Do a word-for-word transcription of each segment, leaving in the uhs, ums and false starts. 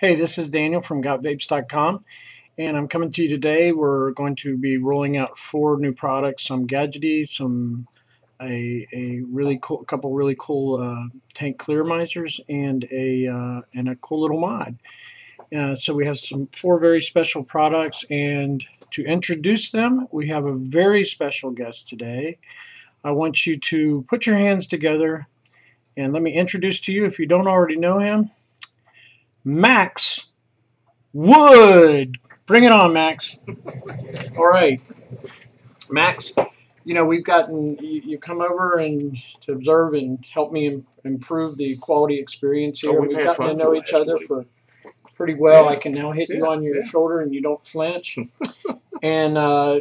Hey, this is Daniel from got vapes dot com, and I'm coming to you today. We're going to be rolling out four new products, some gadgety, some a, a really cool, a couple really cool uh, tank clear misers, and a uh, and a cool little mod. Uh, so we have some four very special products, and to introduce them, we have a very special guest today. I want you to put your hands together, and let me introduce to you, if you don't already know him, Max Wood. Bring it on, Max. All right, Max, you know, we've gotten, you, you come over and to observe and help me im improve the quality experience here. Oh, we've, we've gotten to know each other week. for pretty well. Yeah. I can now hit yeah. you on your yeah. shoulder and you don't flinch. And uh,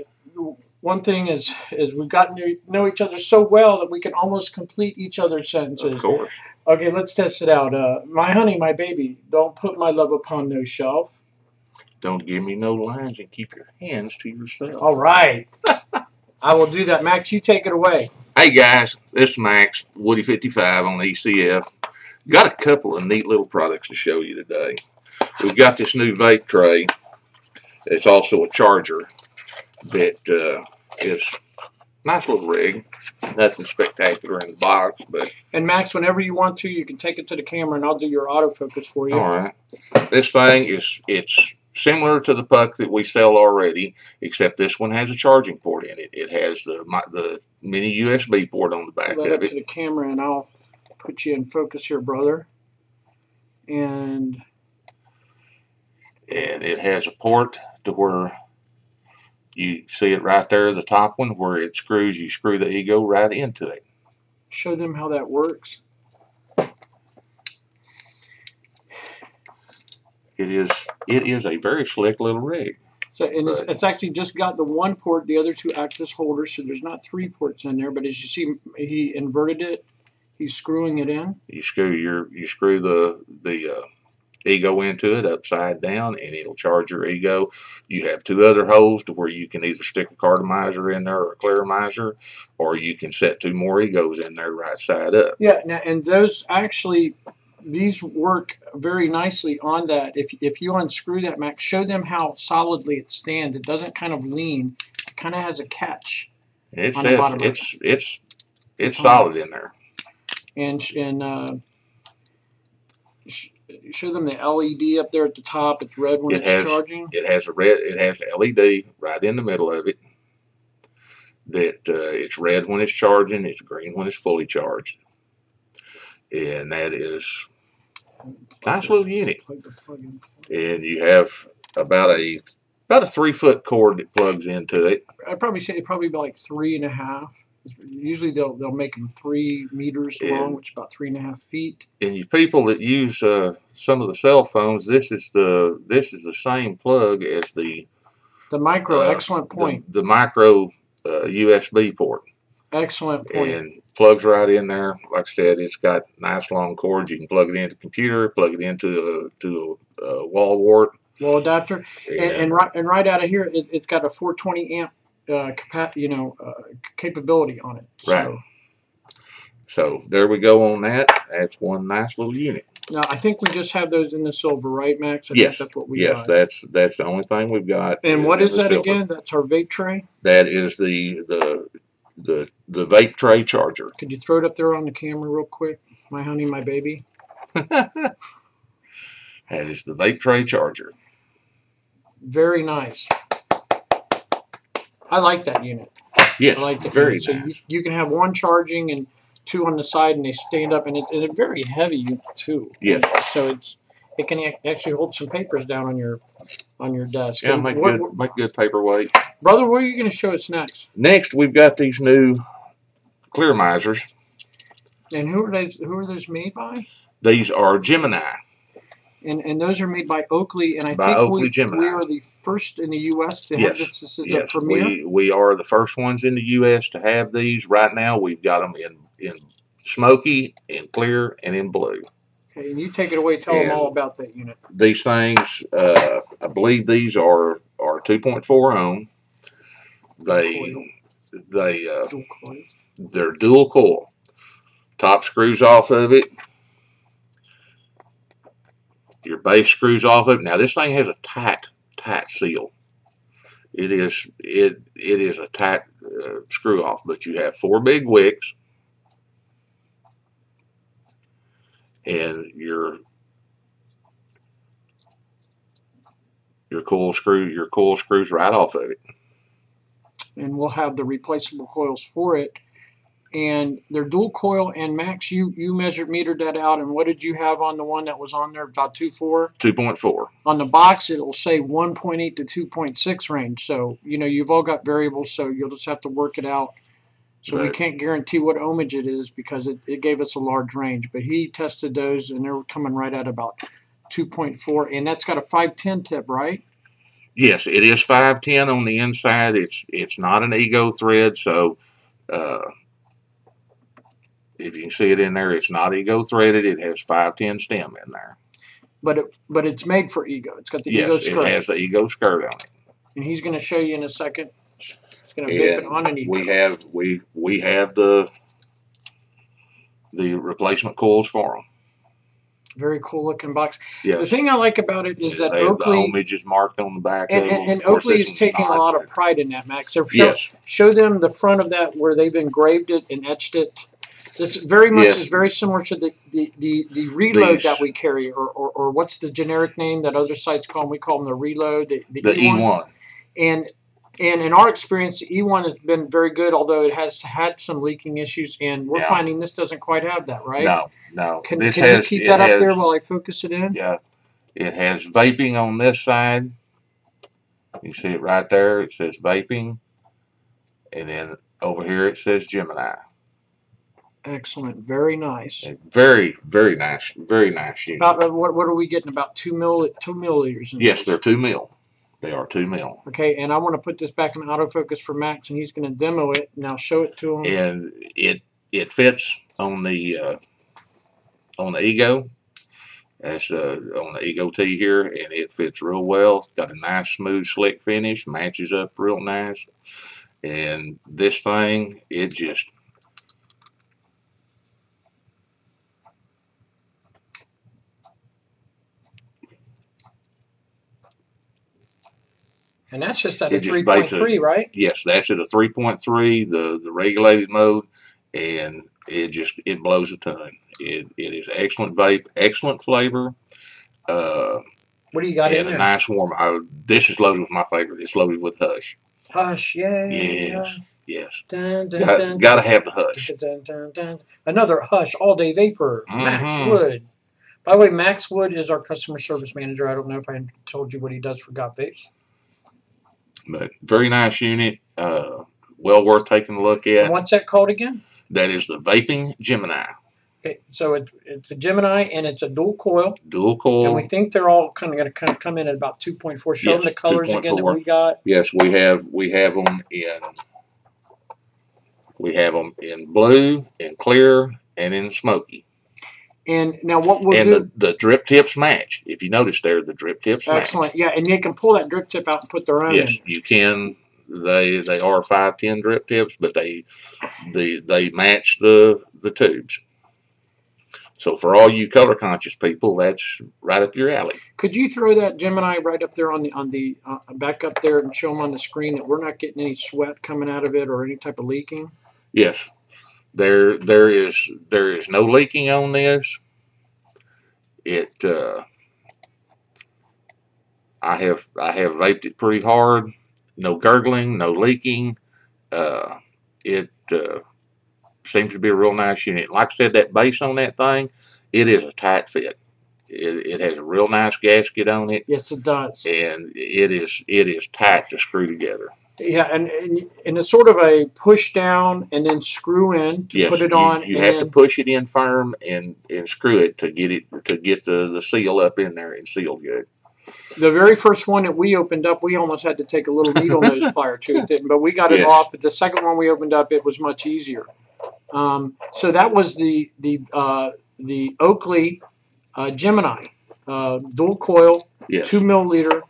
one thing is, is we've gotten to know each other so well that we can almost complete each other's sentences. Of course. Okay, let's test it out. Uh, my honey, my baby, don't put my love upon no shelf. Don't give me no lines and keep your hands to yourself. All right. I will do that. Max, you take it away. Hey, guys. This is Max, woody fifty-five on E C F. Got a couple of neat little products to show you today. We've got this new vape tray. It's also a charger. That uh, is nice little rig. Nothing spectacular in the box, but and Max, whenever you want to, you can take it to the camera, and I'll do your autofocus for you. All right. This thing is it's similar to the puck that we sell already, except this one has a charging port in it. It has the my, the mini U S B port on the back of it. Let it to the camera, and I'll put you in focus here, brother. And and it has a port to where. You see it right there, the top one, where it screws, you screw the eGo right into it. Show them how that works. It is it is a very slick little rig. So and it's, it's actually just got the one port, the other two act as holders, so there's not three ports in there, but as you see, he inverted it, he's screwing it in. You screw your you screw the the uh eGo into it upside down, and it'll charge your eGo. You have two other holes to where you can either stick a cartomizer in there or a clearomizer, or you can set two more eGos in there right side up. Yeah, now, and those actually, these work very nicely on that. If, if you unscrew that, Max, show them how solidly it stands. It doesn't kind of lean. It kind of has a catch it's, on it's, the bottom. It's, it's, it's, it's solid in there. And, and uh, show them the L E D up there at the top. It's red when it it's has, charging. It has a red. It has L E D right in the middle of it. That uh, it's red when it's charging. It's green when it's fully charged. And that is nice little unit. And you have about a about a three foot cord that plugs into it. I'd probably say probably about like three and a half. Usually they'll they'll make them three meters long, and, which is about three and a half feet. And you people that use uh, some of the cell phones, this is the this is the same plug as the the micro. Uh, excellent point. The, the micro uh, U S B port. Excellent point. And plugs right in there. Like I said, it's got nice long cords. You can plug it into the computer, plug it into a, to a, a wall wart, wall adapter, and, and, and right and right out of here, it, it's got a four twenty amp. Uh, capa you know, uh, capability on it. So. Right. So there we go on that. That's one nice little unit. Now I think we just have those in the silver, right, Max? I yes. That's what we yes, got. that's that's the only thing we've got. And is what is that silver. again? That's our vape tray. That is the the the the vape tray charger. Could you throw it up there on the camera real quick, my honey, my baby? That is the vape tray charger. Very nice. I like that unit. Yes, I like the very unit. Nice. So you, you can have one charging and two on the side, and they stand up, and it, it's a very heavy unit too. Yes. So it's it can actually hold some papers down on your on your desk. Yeah, and make what, good make good paperweight. Brother, what are you going to show us next? Next, we've got these new clear misers. And who are those? Who are those made by? These are Gemini. And, and those are made by Oakley, and I by think Oakley, we, Gemini. we are the first in the U S to have yes. this. This is yes. a premiere. We, we are the first ones in the U S to have these. Right now, we've got them in, in smoky, in clear, and in blue. Okay, and you take it away. Tell and them all about that unit. These things, uh, I believe these are, are two point four ohm. They, they, uh, dual coil. They're dual coil. Top screws off of it. Your base screws off of it. Now this thing has a tight, tight seal. It is it it is a tight uh, screw off, but you have four big wicks, and your your coil screw your coil screws right off of it. And we'll have the replaceable coils for it. And they're dual coil. And Max, you you measured metered that out. And what did you have on the one that was on there? About two four. Two point four. On the box, it'll say one point eight to two point six range. So you know you've all got variables. So you'll just have to work it out. So but we can't guarantee what ohmage it is because it, it gave us a large range. But he tested those, and they're coming right at about two point four. And that's got a five ten tip, right? Yes, it is five ten on the inside. It's it's not an eGo thread, so. Uh, If you can see it in there, it's not eGo threaded. It has five ten stem in there. But it, but it's made for eGo. It's got the yes, eGo skirt. Yes, it has the eGo skirt on it. And he's going to show you in a second. He's going to vape it on an eGo. We have we we have the the replacement coils for them. Very cool looking box. Yes. The thing I like about it is yeah, that they, Oakley the homage is marked on the back. And, and, and Oakley is taking a lot of pride in that, Max. Show, yes. Show them the front of that where they've engraved it and etched it. This very much yes. is very similar to the, the, the, the reload These. that we carry, or, or, or what's the generic name that other sites call them? We call them the reload, the, the, the E one. E one. And, and in our experience, the E one has been very good, although it has had some leaking issues, and we're yeah. finding this doesn't quite have that, right? No, no. Can, this can has, you keep that has, up there while I focus it in? Yeah. It has vaping on this side. You see it right there. It says vaping. And then over here it says Gemini. Excellent. Very nice. Very, very nice. Very nice unit. About, what, what are we getting? About two, mil, two milliliters? In yes, this? They're two mil. They are two mil. Okay, and I want to put this back in autofocus for Max, and he's going to demo it, and I'll show it to him. And it it fits on the uh, on the eGo. That's uh, on the eGo T here, and it fits real well. It's got a nice, smooth, slick finish. Matches up real nice. And this thing, it just... And that's just at a three point three, right? Yes, that's at a three point three, the the regulated mode, and it just it blows a ton. It it is excellent vape, excellent flavor. Uh, what do you got in there? And a nice warm. I, this is loaded with my favorite. It's loaded with Hush. Hush, yeah. Yes, yes. Dun, dun, got, dun, got to have the Hush. Dun, dun, dun. Another Hush all day vapor. Mm-hmm. Max Wood. By the way, Max Wood is our customer service manager. I don't know if I told you what he does for Got Vapes. But very nice unit, uh, well worth taking a look at. And what's that called again? That is the Vaping Gemini. Okay, so it, it's a Gemini, and it's a dual coil. Dual coil. And we think they're all kind of going to kind of come in at about two point four. Show yes, them the colors again that we got. Yes, we have we have them in we have them in blue, in clear, and in smoky. And now what we'll and do... And the, the drip tips match. If you notice there, the drip tips Excellent. match. Excellent. Yeah, and they can pull that drip tip out and put their own yes, in. Yes, you can. They they are five ten drip tips, but they the they match the, the tubes. So for all you color-conscious people, that's right up your alley. Could you throw that Gemini right up there on the... on the uh, back up there and show them on the screen that we're not getting any sweat coming out of it or any type of leaking? Yes. There, there is, there is no leaking on this. It, uh, I have, I have vaped it pretty hard. No gurgling, no leaking. Uh, it uh, seems to be a real nice unit. Like I said, that base on that thing, it is a tight fit. It, it has a real nice gasket on it. Yes, it does. And it is, it is tight to screw together. Yeah, and, and and it's sort of a push down and then screw in to yes, put it on. You, you and have to push it in firm and and screw it to get it to get the the seal up in there and seal good. The very first one that we opened up, we almost had to take a little needle nose plier to it, but we got it yes. off. But the second one we opened up, it was much easier. Um, so that was the the uh, the Oakley uh, Gemini uh, dual coil, yes. two milliliter.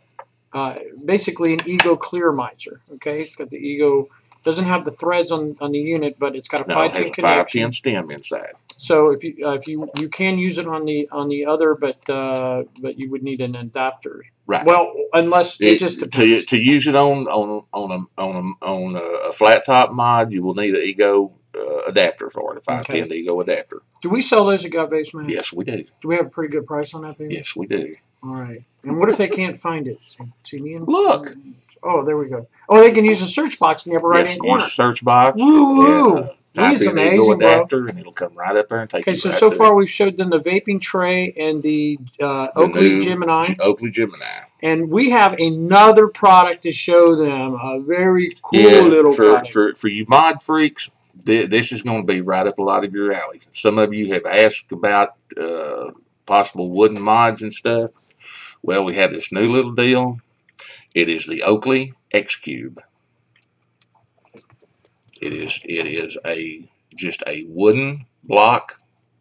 Uh, basically an eGo clear miser. Okay, it's got the eGo, doesn't have the threads on, on the unit, but it's got a five ten no, connection. five ten stem inside. So if you uh, if you you can use it on the on the other, but uh, but you would need an adapter. Right. Well, unless it, it just depends. to to use it on on on a on a, on a flat top mod, you will need an eGo uh, adapter for it, a five ten okay. eGo adapter. Do we sell those at GovBase, man? Yes, we do. Do we have a pretty good price on that thing? Yes, we do. All right. And what if they can't find it? T V N? Look. Oh, there we go. Oh, they can use a search box in the upper right hand corner. Yes, use a search box. Woo! And, uh, He's amazing, adapter, bro. And it'll come right up there and take okay, you so right so far there. We've showed them the vaping tray and the uh, Oakley the Gemini. Oakley Gemini. And we have another product to show them. A very cool yeah, little for, product. For, for you mod freaks, th this is going to be right up a lot of your alleys. Some of you have asked about uh, possible wooden mods and stuff. Well, we have this new little deal. It is the Oakley X Cube. It is it is a just a wooden block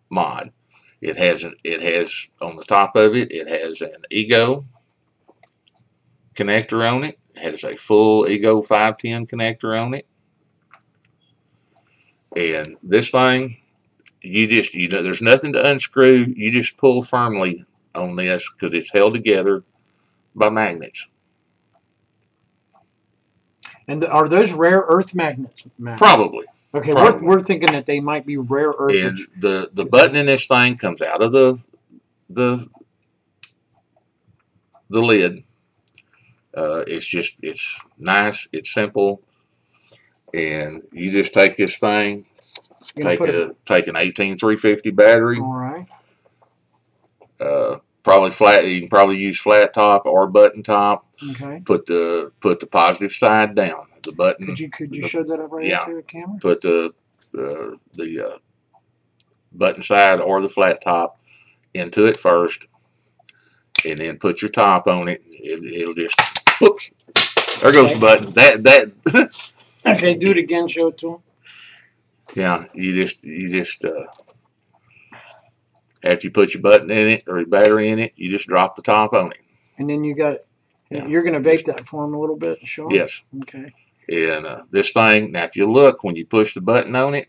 mod. It has an, it has on the top of it. It has an eGo connector on it. It has a full eGo five ten connector on it. And this thing, you just you know, there's nothing to unscrew. You just pull firmly on this because it's held together by magnets. And are those rare earth magnets? magnets? Probably. Okay, Probably. We're, we're thinking that they might be rare earth. And the, the button in this thing comes out of the the the lid. Uh, it's just it's nice. It's simple, and you just take this thing, take a, a take an eighteen three fifty battery. All right. Uh, Probably flat. You can probably use flat top or button top. Okay. Put the put the positive side down. The button. Could you could you the, show that up right yeah, through the camera? Put the uh, the uh, button side or the flat top into it first, and then put your top on it. it it'll just. Whoops. There goes okay. the button. That that. Okay. Do it again. Show it to him. Yeah. You just you just. Uh, After you put your button in it or your battery in it, you just drop the top on it. And then you got it. Yeah. You're going to vape that for them a little bit, sure? Yes. Okay. And uh, this thing, now if you look, when you push the button on it,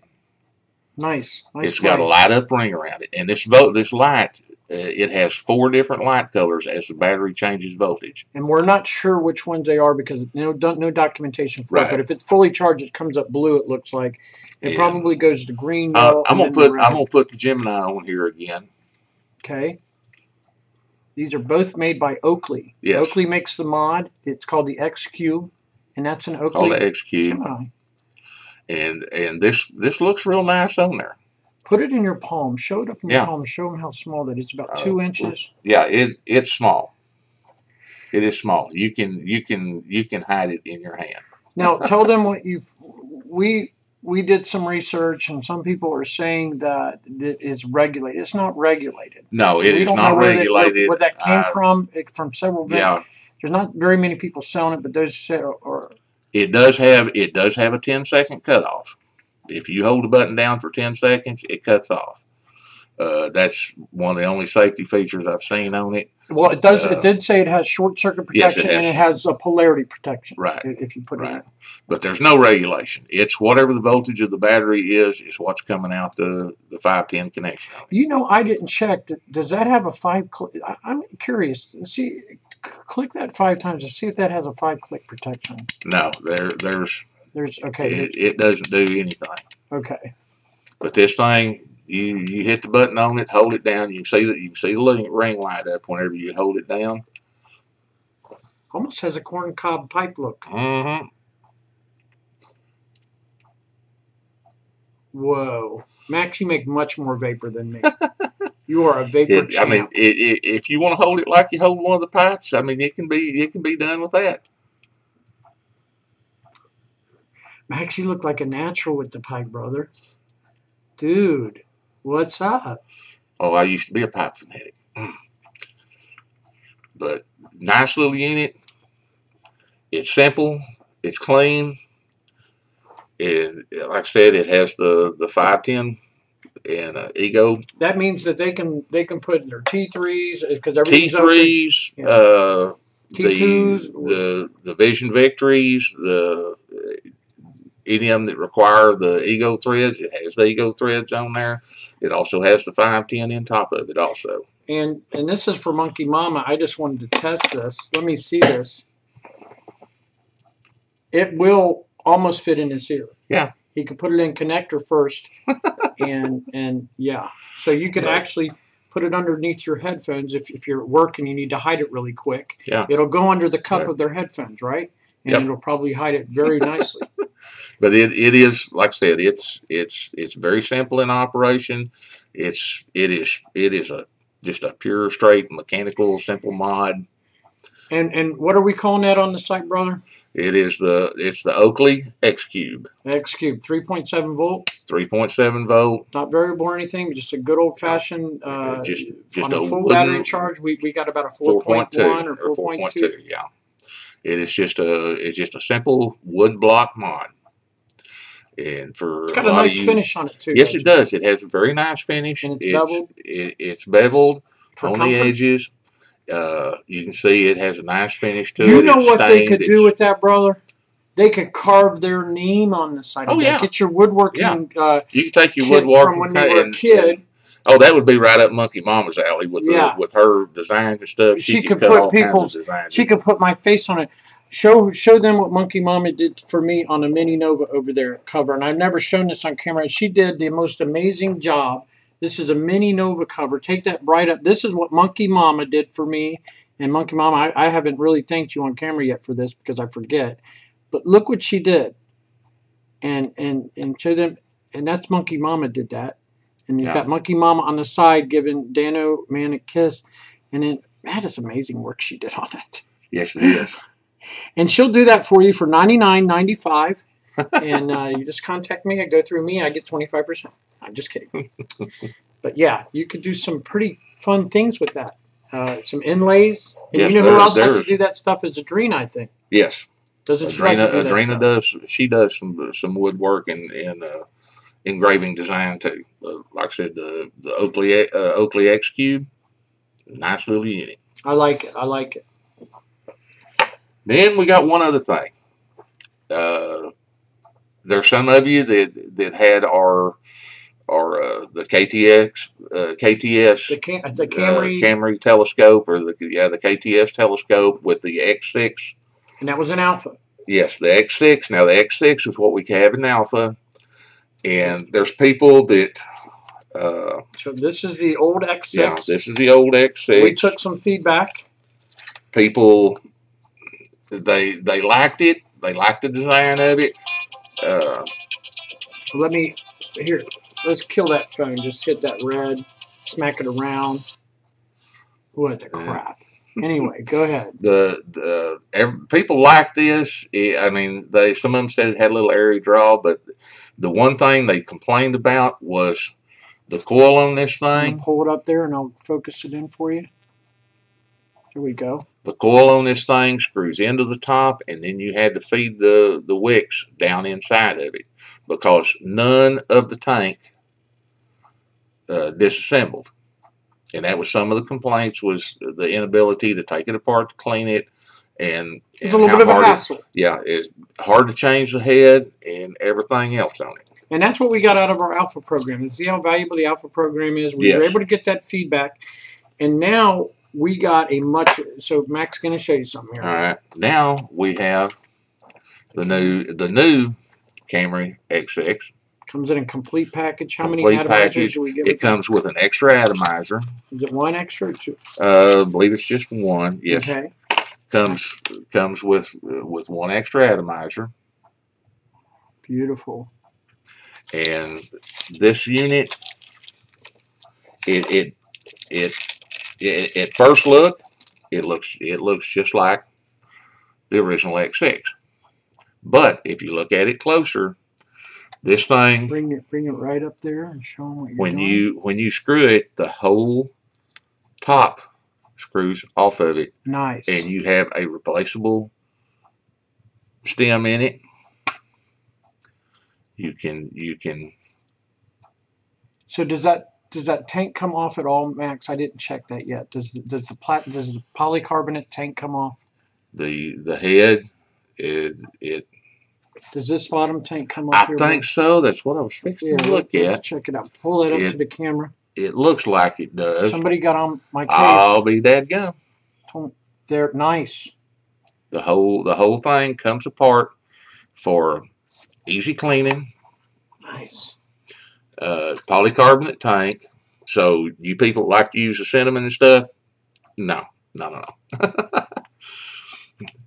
nice. nice it's got a light up ring around it. And this volt, this light, uh, it has four different light colors as the battery changes voltage. And we're not sure which ones they are because no no documentation for right. it. But if it's fully charged, it comes up blue. It looks like. It yeah. probably goes to green. Uh, I'm gonna put I'm gonna put the Gemini on here again. Okay. These are both made by Oakley. Yes. Oakley makes the mod. It's called the X Cube, and that's an Oakley called the X Cube. Gemini. And and this this looks real nice on there. Put it in your palm. Show it up in your yeah. palm. Show them how small that is. It's about two uh, inches. Yeah, it it's small. It is small. You can you can you can hide it in your hand. Now tell them what you've we. We did some research, and some people are saying that it is regulated. It's not regulated. No, it we is don't not know where regulated. That, where that came uh, from, it, from several vendors. Yeah. There's not very many people selling it, but those are, are. It does have it does have a ten second cutoff. If you hold the button down for ten seconds, it cuts off. Uh, that's one of the only safety features I've seen on it. Well, it does. Uh, it did say it has short circuit protection yes, it and it has a polarity protection. Right. If you put right. it in. But there's no regulation. It's whatever the voltage of the battery is, is what's coming out the the five ten connection. You know, I didn't check. Does that have a five? I, I'm curious. See, click that five times and see if that has a five click protection. No, there, there's. There's okay. It, it doesn't do anything. Okay. But this thing. You you hit the button on it, hold it down. You can see that you can see the ring light up whenever you hold it down. Almost has a corn cob pipe look. Mm-hmm. Whoa, Max, you make much more vapor than me. You are a vapor it, champ. I mean, it, it, if you want to hold it like you hold one of the pipes, I mean, it can be it can be done with that. Max, you look like a natural with the pipe, brother. Dude. What's up? Oh, I used to be a pipe fanatic. But nice little unit. It's simple. It's clean. And like I said, it has the the five ten and uh, eGo. That means that they can they can put their T threes because everything's T threes, yeah. uh, T twos, the the the Vision Victories, the any of them that require the eGo threads, it has the eGo threads on there. It also has the five ten on top of it also. And, and this is for Monkey Mama. I just wanted to test this. Let me see this. It will almost fit in his ear. Yeah. He could put it in connector first. and and yeah. So you could yeah. actually put it underneath your headphones if, if you're at work and you need to hide it really quick. Yeah. It'll go under the cup yeah. of their headphones, right? And yep. it'll probably hide it very nicely. But it, it is, like I said, it's it's it's very simple in operation. It's it is it is a just a pure, straight, mechanical, simple mod. And and what are we calling that on the site, brother? It is the it's the Oakley X Cube. X Cube, three point seven volt. Three point seven volt. Not variable or anything, just a good old fashioned. Uh, just just on a full battery charge. We we got about a four point one or four point two. Yeah. It is just a it's just a simple wood block mod. And for it's got a, a nice you, finish on it too. Yes, it does. It has a very nice finish. And it's, it's beveled. It, it's beveled on comfort. the edges. Uh, you can see it has a nice finish to you it. You know it's what stained. they could it's, do with that, brother? They could carve their name on the side. Oh, of that. Yeah. Get your woodworking. Yeah. Uh, you can take your woodworking from when you were a kid. And, oh, that would be right up Monkey Mama's alley with yeah. her, with her designs and stuff. She, she could, could put people's designs. She in. could put my face on it. Show show them what Monkey Mama did for me on a Mini Nova over there cover, and I've never shown this on camera. And she did the most amazing job. This is a Mini Nova cover. Take that bright up. This is what Monkey Mama did for me, and Monkey Mama, I, I haven't really thanked you on camera yet for this because I forget. But look what she did, and and and show them, and that's Monkey Mama did that. And you've yeah. got Monkey Mama on the side giving Dano Man a kiss. And then that is amazing work she did on it. Yes, it is. And she'll do that for you for ninety-nine ninety-five. And uh, you just contact me. I go through me. I get twenty-five percent. I'm just kidding. But, yeah, you could do some pretty fun things with that. Uh, some inlays. And yes, you know there, who else likes to do that stuff is Adrena, I think. Yes. Doesn't she like to do that Adrena stuff? does. She does some, some woodwork and... and uh, engraving design too. Like I said, the the Oakley uh, Oakley X Cube, nice little unit. I like it. I like it. Then we got one other thing. Uh, there's some of you that that had our our uh, the K T X uh, K T S the, Cam the Kamry. Uh, Kamry telescope or the yeah the K T S telescope with the X six. And that was an alpha. Yes, the X six. Now the X six is what we have in alpha. And there's people that. Uh, so this is the old X six. Yeah, this is the old X six. We took some feedback. People, they they liked it. They liked the design of it. Uh, Let me here. Let's kill that phone. Just hit that red. Smack it around. What the crap. Anyway, go ahead. The the every, people like this. I mean, they some of them said it had a little airy draw, but the one thing they complained about was the coil on this thing. Pull it up there, and I'll focus it in for you. Here we go. The coil on this thing screws into the top, and then you had to feed the the wicks down inside of it because none of the tank uh, disassembled. And that was some of the complaints, was the inability to take it apart, to clean it, and, and it's a little bit of a hassle. It, yeah, it's hard to change the head and everything else on it. And that's what we got out of our alpha program. See how valuable the alpha program is. We yes. were able to get that feedback, and now we got a much. So Max is going to show you something here. All right, now we have the new the new Kamry X six. Comes in a complete package. How complete many atomizers package. do we get? It comes with an extra atomizer. Is it one extra or two? Uh, I believe it's just one. Yes. Okay. Comes comes with uh, with one extra atomizer. Beautiful. And this unit, it it it, it at first look, it looks it looks just like the original X six, but if you look at it closer. This thing, bring it, bring it right up there and show them what you're when doing. you when you screw it, the whole top screws off of it. Nice. And you have a replaceable stem in it. You can you can. So does that does that tank come off at all, Max? I didn't check that yet. Does does the plat does the polycarbonate tank come off? The the head, it it. Does this bottom tank come up I here? I think right? so. That's what I was fixing yeah, to look let's at. Check it out. Pull it up it, to the camera. It looks like it does. Somebody got on my case. I'll be dadgum. They're nice. The whole the whole thing comes apart for easy cleaning. Nice. Uh, polycarbonate tank. So you people like to use the cinnamon and stuff? No, no, no, no.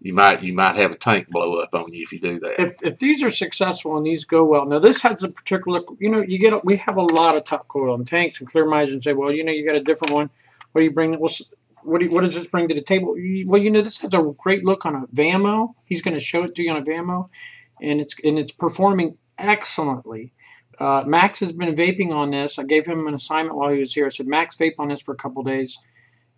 You might you might have a tank blow up on you if you do that. If, if these are successful and these go well, now this has a particular, you know, you get we have a lot of top coil on tanks and clear mines and say, well, you know, you got a different one. What do you bring? Well, what do you, what does this bring to the table? Well, you know, this has a great look on a VAMO. He's going to show it to you on a VAMO, and it's and it's performing excellently. Uh, Max has been vaping on this. I gave him an assignment while he was here. I said, Max, vape on this for a couple of days.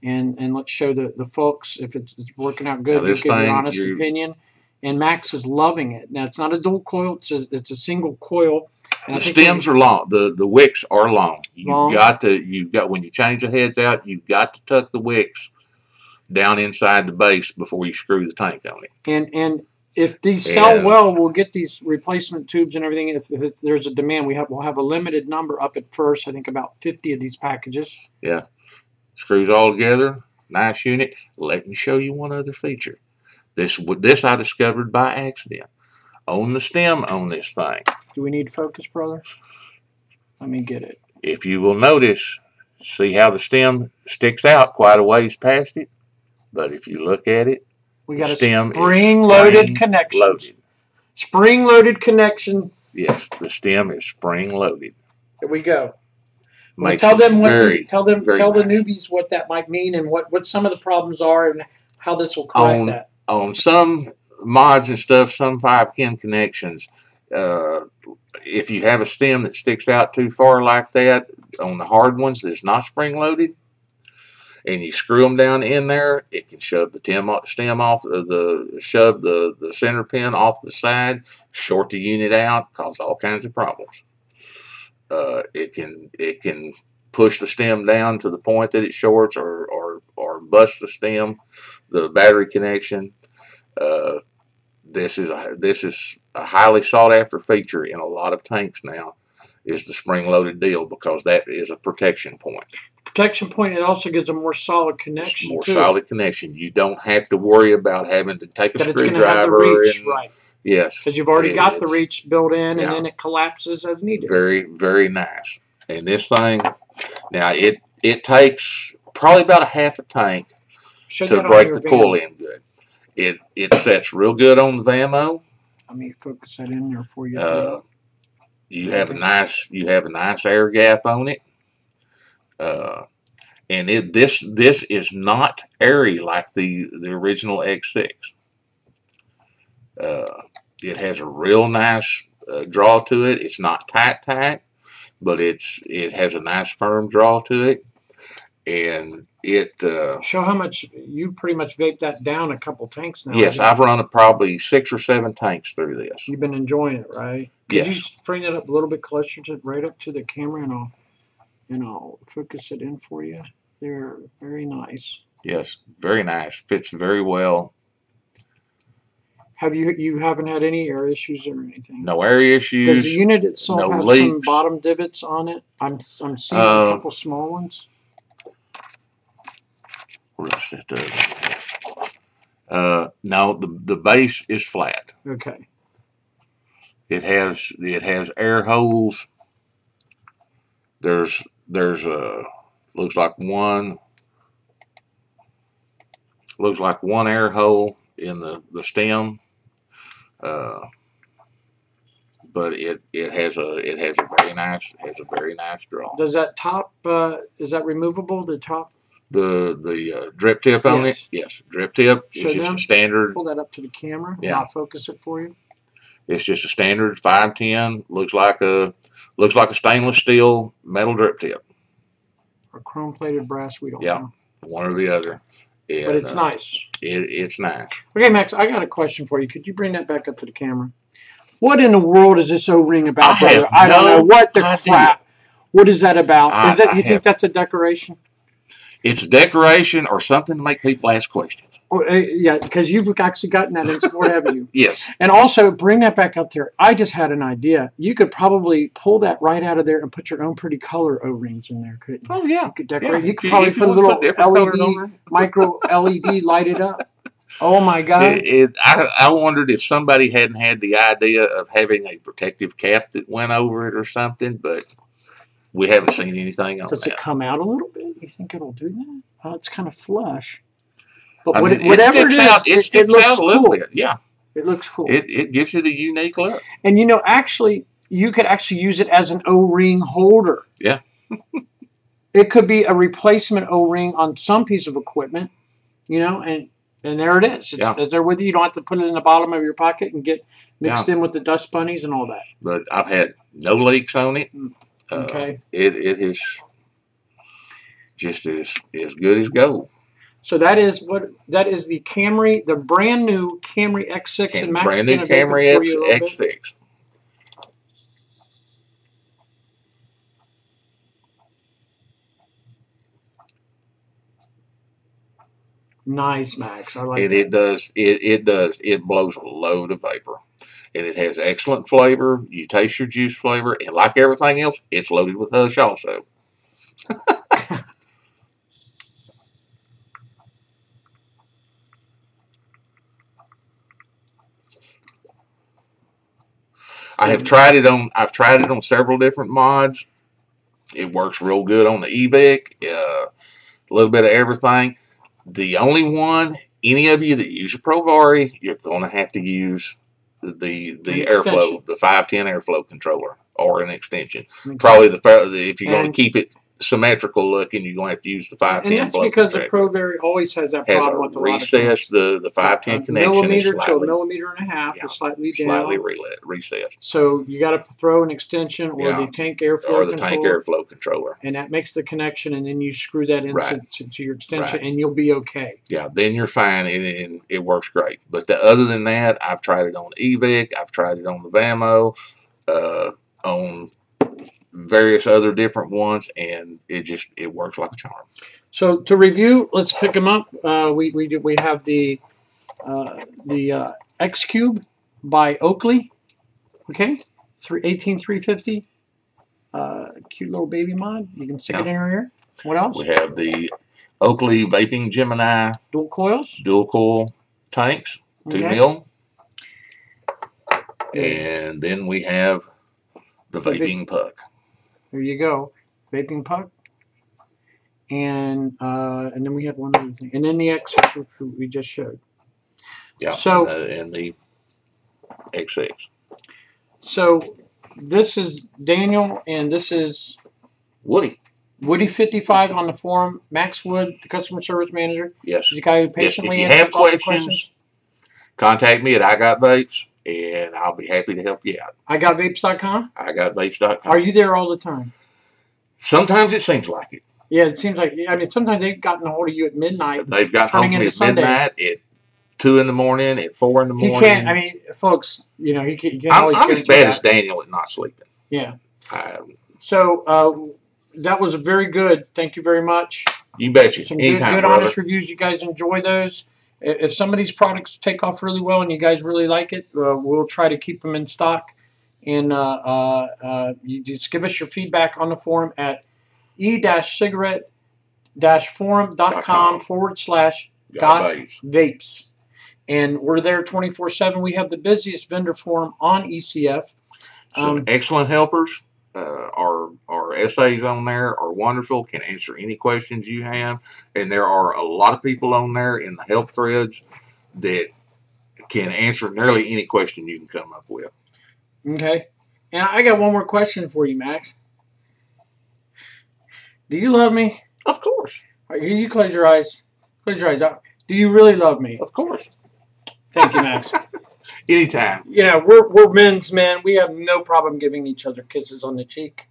And, and let's show the, the folks if it's, it's working out good. Just give your honest you're... opinion. And Max is loving it. Now, it's not a dual coil. It's a, it's a single coil. And the stems are long. The, the wicks are long. You've long. got to, you've got, when you change the heads out, you've got to tuck the wicks down inside the base before you screw the tank on it. And, and if these sell and, well, we'll get these replacement tubes and everything. If, if there's a demand, we have, we'll have a limited number up at first. I think about fifty of these packages. Yeah. Screws all together, nice unit. Let me show you one other feature. This this I discovered by accident on the stem on this thing. Do we need focus, brother? Let me get it. If you will notice, see how the stem sticks out quite a ways past it. But if you look at it, we got the stem a spring-loaded connection. Spring-loaded connection. Yes, the stem is spring-loaded. There we go. Well, tell them what very, the, tell them tell nice. the newbies what that might mean and what, what some of the problems are and how this will correct on, that. On some mods and stuff, some five chem connections, uh, if you have a stem that sticks out too far like that on the hard ones that's not spring loaded, and you screw them down in there, it can shove the stem off of the shove the the center pin off the side, short the unit out, cause all kinds of problems. Uh, it can it can push the stem down to the point that it shorts or or, or bust the stem, the battery connection. Uh, this is a this is a highly sought after feature in a lot of tanks now, is the spring loaded deal, because that is a protection point. Protection point. It also gives a more solid connection. It's more too. solid connection. You don't have to worry about having to take a that screwdriver it's have the reach, and. Right. Yes. Because you've already got the reach built in, yeah. and then it collapses as needed. Very, very nice. And this thing, now it it takes probably about a half a tank Show to break the coil in good. It it sets real good on the VAMO. Let me focus that in there for you. Uh, you have a nice you have a nice air gap on it. Uh, and it this this is not airy like the the original X six. Uh, it has a real nice uh, draw to it. It's not tight, tight, but it's it has a nice firm draw to it, and it uh, show how much you pretty much vaped that down a couple tanks now. Yes, I've run a, probably six or seven tanks through this. You've been enjoying it, right? Could yes. you bring it up a little bit closer to right up to the camera, and I'll and I'll focus it in for you. They're very nice. Yes, very nice. Fits very well. Have you you haven't had any air issues or anything? No air issues. Does the unit itself no have leaks. some bottom divots on it? I'm I'm seeing uh, a couple small ones. Where's that other? Uh, no, the the base is flat. Okay. It has it has air holes. There's there's a looks like one looks like one air hole in the the stem, uh, but it it has a it has a very nice has a very nice draw. Does that top uh, is that removable? The top the the uh, drip tip on yes. it. Yes, drip tip. Show it's them. just a standard. Pull that up to the camera. Yeah, and I'll focus it for you. It's just a standard five ten. Looks like a looks like a stainless steel metal drip tip. Or chrome plated brass. We don't yeah, know. One or the other. Yeah, but it's uh, nice. It, it's nice. Okay, Max, I got a question for you. Could you bring that back up to the camera? What in the world is this O-ring about, I brother? I no don't know. What the idea. crap? What is that about? I, is that I You have, think that's a decoration? It's a decoration or something to make people ask questions. Or, uh, yeah, because you've actually gotten that in support, haven't you? Yes. And also, bring that back up there. I just had an idea. You could probably pull that right out of there and put your own pretty color O-rings in there, couldn't you? Oh, yeah. You could decorate. Yeah. You could probably you put a little put L E D, micro L E D lighted up. Oh, my God. It, it, I, I wondered if somebody hadn't had the idea of having a protective cap that went over it or something, but we haven't seen anything on that. Does it come out a little bit? You think it'll do that? Well, it's kind of flush. But I mean, it, whatever it, it is, out, it, it, it looks out a little cool. Bit. Yeah. It looks cool. It, it gives it a unique look. And, you know, actually, you could actually use it as an O-ring holder. Yeah. It could be a replacement O-ring on some piece of equipment, you know, and... And there it is. It's, yeah. It's there with you. You don't have to put it in the bottom of your pocket and get mixed yeah. in with the dust bunnies and all that. But I've had no leaks on it. Okay. Uh, it, it is just as, as good as gold. So that is what that is the Kamry, the brand new Kamry X six. Cam, and Max brand new Kamry X, X6. Nice, Max. I like it. It does. It it does. It blows a load of vapor, and it has excellent flavor. You taste your juice flavor, and like everything else, it's loaded with hush also. I have tried it on. I've tried it on several different mods. It works real good on the E V I C. Uh, a little bit of everything. The only one, any of you that use a Provari, you're going to have to use the the airflow, the five ten airflow controller, or an extension. Okay. Probably the, the if you're and going to keep it symmetrical looking, you're going to have to use the five ten. And that's because the Provari always has that has problem with a recess the the five ten uh, connection millimeter is slightly, to a millimeter and a half, yeah, is slightly down, slightly recessed. So you got to throw an extension or yeah. the tank airflow or the tank airflow controller, and that makes the connection. And then you screw that into right. to, to your extension, right. and you'll be okay. Yeah, then you're fine, and, and it works great. But the, other than that, I've tried it on E V I C, I've tried it on the VAMO, uh, on various other different ones, and it just it works like a charm. So to review, let's pick them up. Uh, we we do, we have the uh, the uh, X Cube by Oakley. Okay, three eighteen three fifty. Uh, cute little baby mod. You can stick yeah. it in here. What else? We have the Oakley Vaping Gemini dual coils, dual coil tanks, okay. two mil, and then we have the vaping puck. There you go, vaping puck, and uh, and then we had one other thing, and then the X six which we just showed. Yeah. So and the, and the X six. So this is Daniel, and this is Woody. Woody fifty-five on the forum. Max Wood, the customer service manager. Yes. He's the guy who patiently yes. If you have questions, questions, contact me at I Got Vapes. And I'll be happy to help you out. I got vapes dot com? I got vapes dot com. Are you there all the time? Sometimes it seems like it. Yeah, it seems like it. I mean, sometimes they've gotten a hold of you at midnight. They've got home to me at Sunday. Midnight, at two in the morning, at four in the morning. He can't, I mean, folks, you know, he can't. Can I'm, I'm as bad as Daniel at not sleeping. Yeah. Um, so uh, that was very good. Thank you very much. You betcha. Some Anytime, good, good honest reviews. You guys enjoy those. If some of these products take off really well and you guys really like it, uh, we'll try to keep them in stock. And uh, uh, uh, you just give us your feedback on the forum at e cigarette forum dot com forward slash gotvapes. And we're there twenty-four seven. We have the busiest vendor forum on E C F. Um, Some excellent helpers. Uh, our, our essays on there are wonderful, can answer any questions you have, and there are a lot of people on there in the help threads that can answer nearly any question you can come up with. Okay. And I got one more question for you, Max. Do you love me? Of course. All right, can you close your eyes? Close your eyes. Do you really love me? Of course. Thank you, Max. Anytime. You know, we're, we're men's men. We have no problem giving each other kisses on the cheek.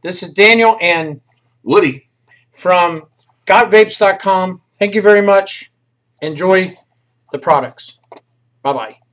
This is Daniel and Woody from got vapes dot com. Thank you very much. Enjoy the products. Bye-bye.